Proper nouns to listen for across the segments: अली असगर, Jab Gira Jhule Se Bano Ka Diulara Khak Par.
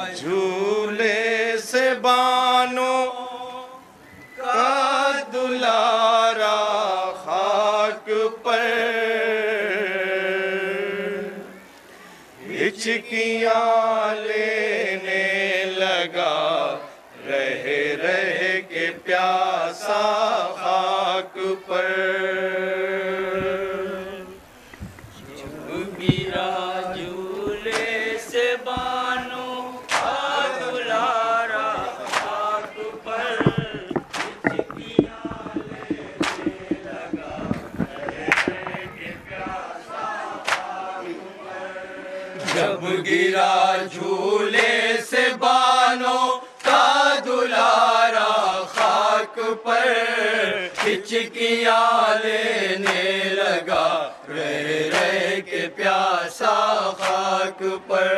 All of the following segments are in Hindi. झूले से बानो का दुलारा खाक पर, हिचकियाँ लेने लगा रह रह के प्यासा खाक पर। जब गिरा झूले से बानो का दुलारा खाक पर, हिचकियाँ लेने लगा रह रह के प्यासा खाक पर।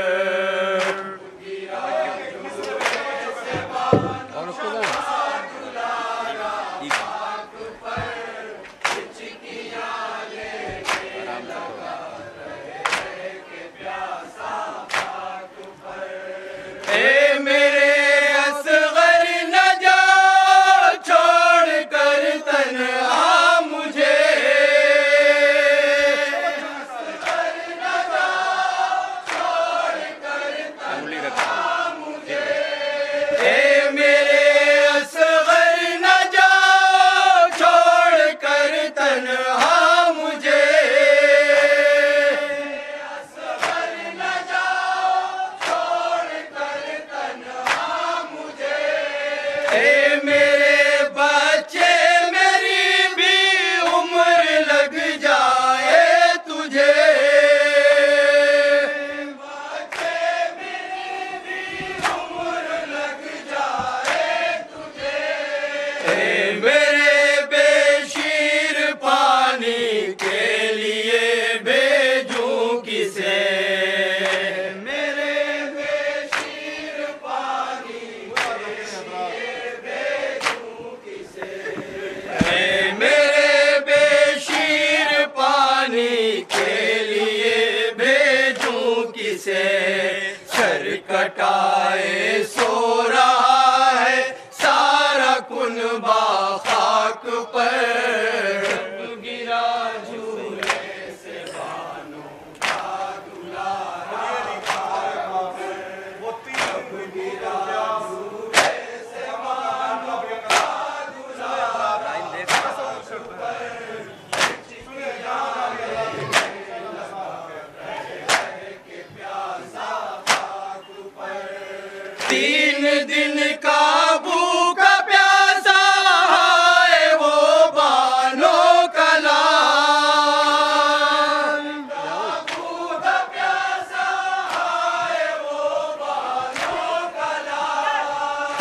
कटाए सो रहा है सारा कुनबा खाक पर। जब गिरा झूले से बानो का दुलारा खाक पर, जब गिरा झूले से बानो का दुलारा खाक पर। तीन दिन का भूखा प्यासा है वो बानो का लाल, भूखा प्यासा है वो बानो का लाल।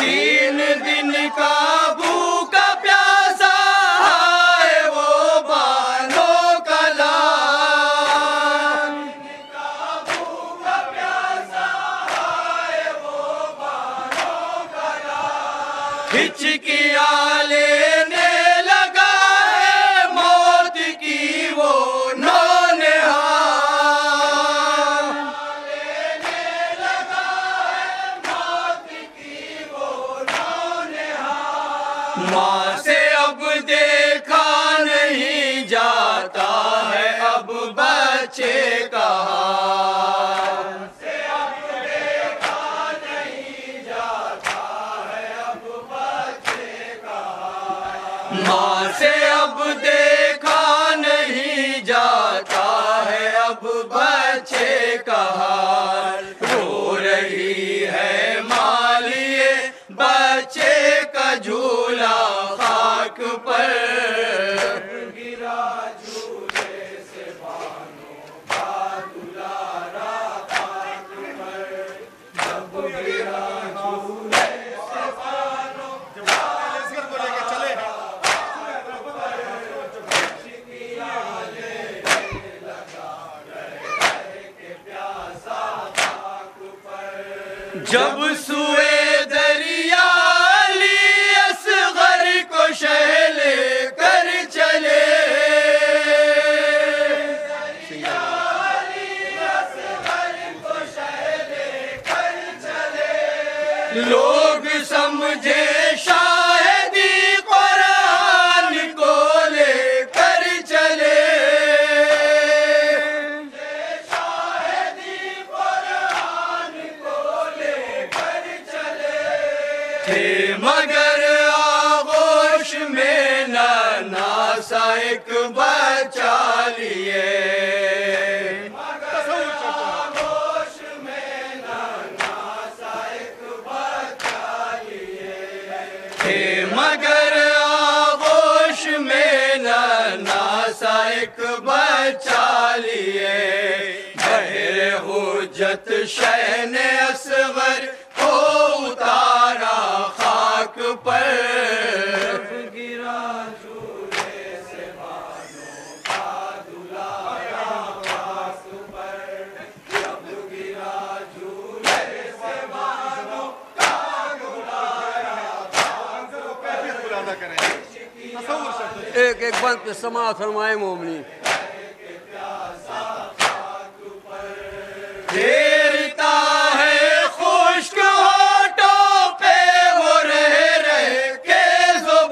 तीन दिन का भूखा प्यासा है वो बानो का लाल, भूखा प्यासा है वो हिचकियाँ लेने लगा है मौत की वो नौनिहार, लेने लगा है मौत की वो नौनिहार। माँ से अब देखा नहीं जाता है अब बच्चे का, माँ से अब देखा नहीं जाता है अब बच्चे का हाल। रो रही है माँ लिए बच्चे का झूला खाक पर। गिरा झूले से बानो का दुलारा खाक पर, जब गिरा झूले से बानो का जब सुए दरिया अली असगर को शहल कर चले, दरिया अली असगर को शहल कर चले। लोग समझे शायदी कुरान को लेकर चले, शायदी कुरान को लेकर चले थे, मगर आगोश में ना सा एक बचा लिए, मगर आगोश में नासा एक बचा लिए। बहरे हुज्जत शहने असगर को उतारा खाक पर, जब गिरा झूले से बानो का दुलारा खाक पर, जब गिरा झूले से बानो का दुलारा एक एक बार पे समा फरमाए मोमनी। घेरता है खुश्क होठों पे वो रह रह के जुबान,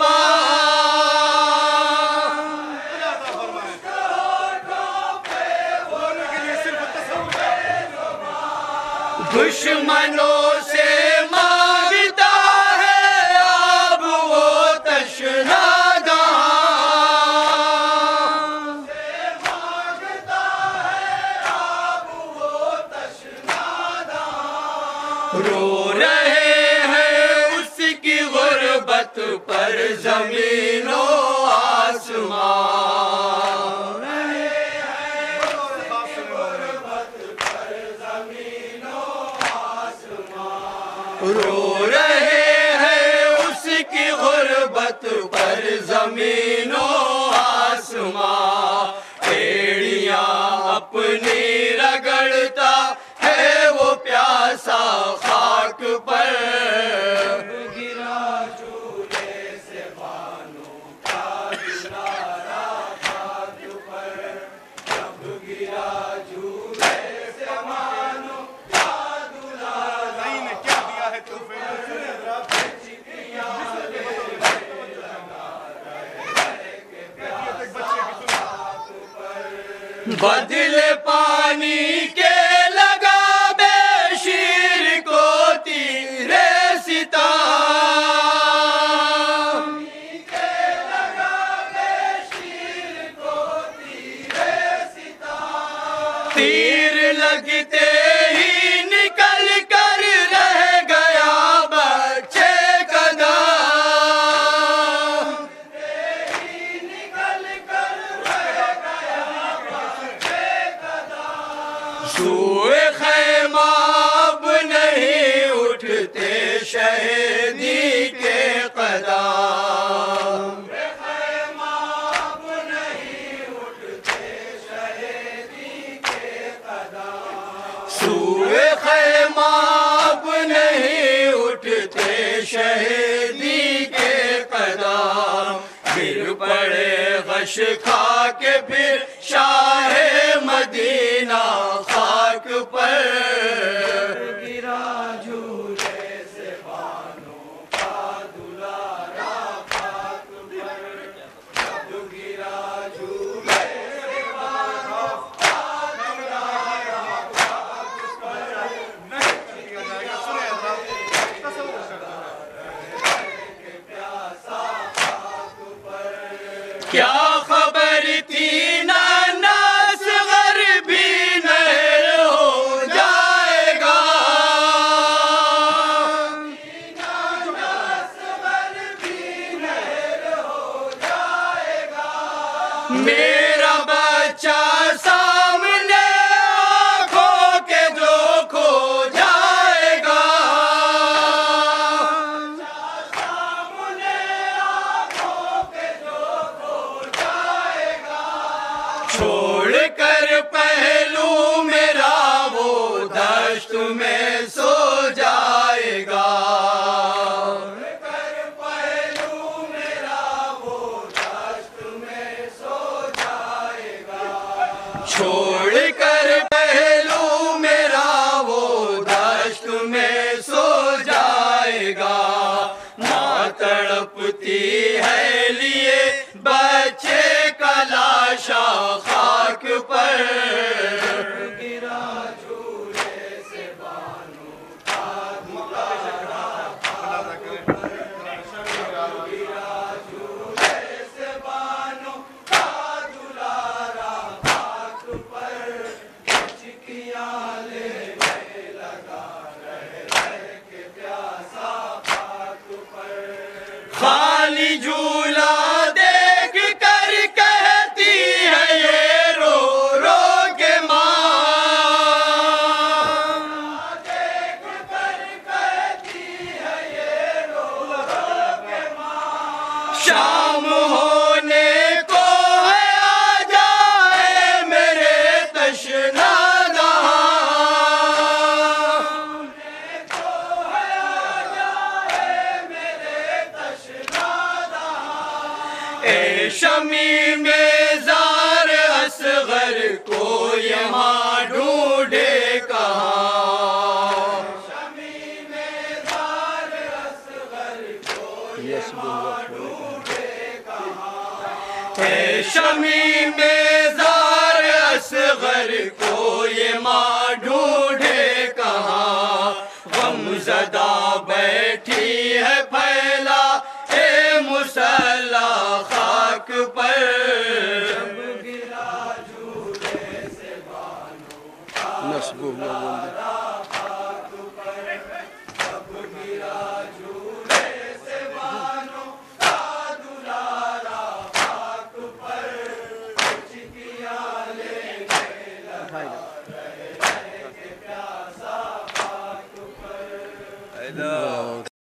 दुश्मनों से रो रहे हैं उसकी गुर्बत पर जमीनों आसमां, रहे हैं उसकी गुर्बत पर जमीनों आसमां, रो रहे हैं उसकी गुर्बत पर जमीनों आसमां। एड़ियां अपनी रगड़ता है वो प्यासा खाक पर, जब गिरा झूले से बानो का दिलारा खाक पर, जब गिरा झूले से बानो का दुलारा। नहीं ने क्या दिया है तुम्हें, बदले पानी के तीर लगते ही निकल कर रह गया बचे कदम, निकल कर रह गया बचे कदम, सूए खैमा अब नहीं उठते शहीदी के कदम, सूए खैमा अब नहीं उठते शहीदी के कदम। फिर पड़े गश खा के फिर शाहे मदीना खाक पर, गिरा झूले से बानो का दुलारा खाक पर, गिरा झूले से बानो का दुलारा खाक पर, प्यासा खाक पर। क्या खबर थी मेरा बच्चा सामने आँखों के जो खो जाएगा, सामने आँखों के जो खो तड़पती है लिए बच्चे का लाशा खाक पर। जब गिरा झूले से बानो का दिउलारा खाक पर। जब गिरा झूले से बानो का दिउलारा खाक पर। हिचकियाँ लेने लगा रह रह के प्यासा खाक पर। खाली झूला शाम होने को है आ जाए मेरे तश्ना जहां। को है आ जाए मेरे तश्ना जहां। ए शमी में जार असगर को यहाँ ढूंढे कहाँ। शमी में जार असगर को यहाँ शमी बेजार असगर को ये माँ ढूंढे कहाँ। गमज़दा बैठी है फैला ए मुसल्ला खाक पर। जब गिरा झूले से बानो का दिउलारा खाक पर। जब गिरा झूले से बानो का दिउलारा I know.